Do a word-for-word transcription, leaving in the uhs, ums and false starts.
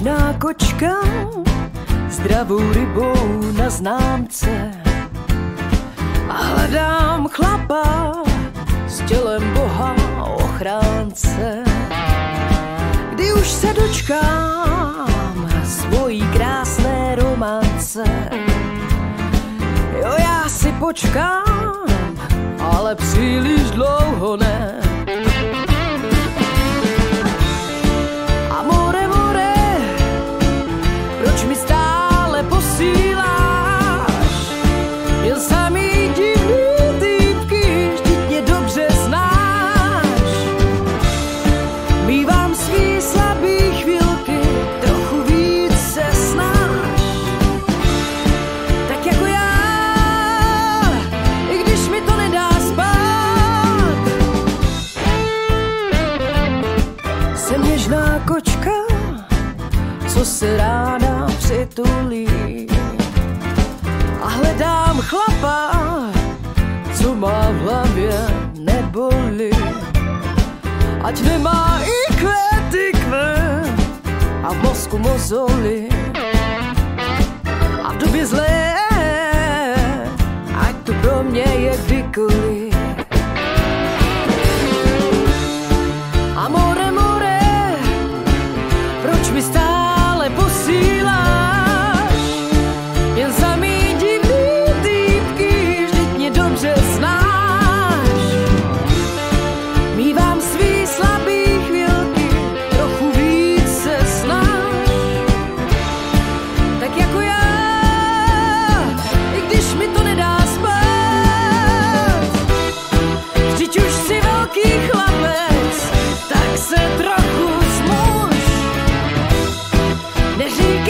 Něžná kočka, zdravou rybou na známce. A hledám chlapa, s tělem Boha ochránce. Kdy už se dočkám svojí krásné romance. Jo, já si počkám, ale příliš dlouho ne. Amore more, proč mi stále posíláš? Jen samý divný týpky, vždyť mě dobře znáš. Mívám svý slabý chvilky, trochu víc se snáš. Tak jako já, i když mi to nedá spát. Jsem něžná kočka, co se ráda přitulí. A hledám chlapa, co má v hlavě nebolí. Ať nemá í kvé tykve a v mozku mozoli. A v době zlé, ať to pro mě je kdykoliv. Amore more, proč mi stále posíláš? Jen samý divný týpky, vždyť mě dobře znáš. Mívám svý slabý chvilky, trochu víc se snáš. Tak jako já, i když mi to nedá spát. Vždyť už jsi velký chlapec, tak se trochu zmuž. Neříkej